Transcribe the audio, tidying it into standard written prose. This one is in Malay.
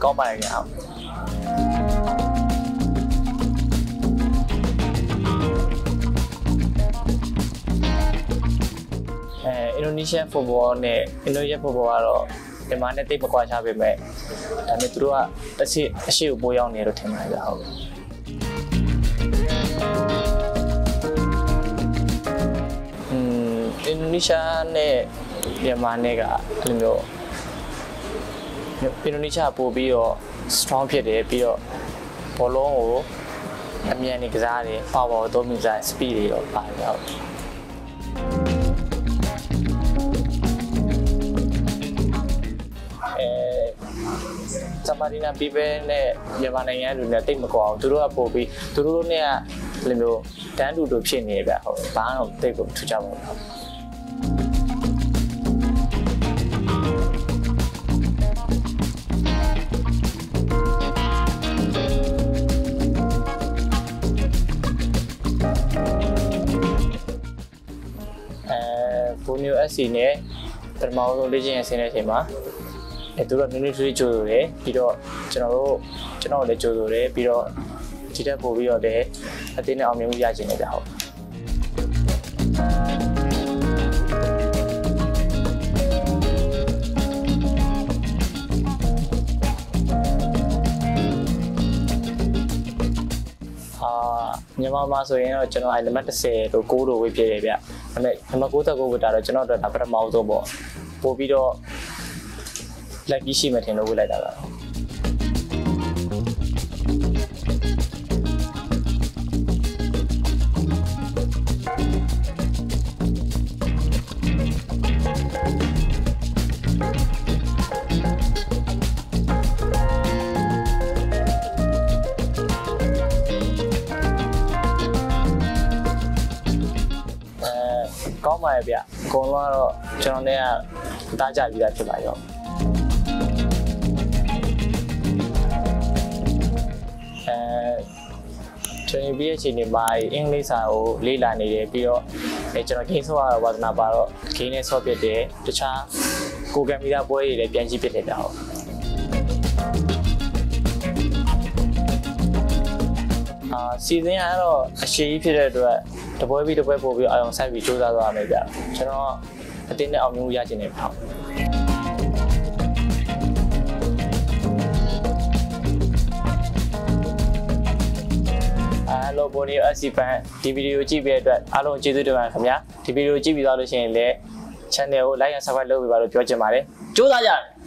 got my area out. Indonesia football the mana tipe kuasa bermain, kami terus asyik boyang ni rutin aja. Indonesia ni dia mana ga, kalau Indonesia apa biar strong pede biar polong, kami ni kerja ni power tu mizah speed aja. Sama dengan pibe ni, zaman ni ada dunia tim berkuasa. Turut apa pi? Turut ni ada lembut dan duduk sini dah. Tangan tim tu jauh. Punya sini termau legend sini semua. Itu lah ni suri jodoh deh, piro channel le jodoh deh, piro tidak boleh deh, hati ni awam yang biasa ni dah. Nyamau masuk ini channel elemen terseru guru wibir dia, nama kita guru darat channel darat apa mau tu boh, piro lagi sih macam mana boleh dah lah. Kau mai biar, kau luar channel ni tak jadi dah tu lah. Jadi biar sini mai English atau Lila ni biar, jangan kini semua orang nak baru kini semua dia tu cah Google media boleh lepian cipet dah. Season ni ada asyik cipet tu, tapi boleh orang saya video dah tu ambil dia, jangan hati ni awam yang jadi ni pun. Hello, boni asipan. Di video ini berada alon jitu dengan kami. Di video ini berada sini le. Channel like dan subscribe lebih baru cuci mari. Cuci aja.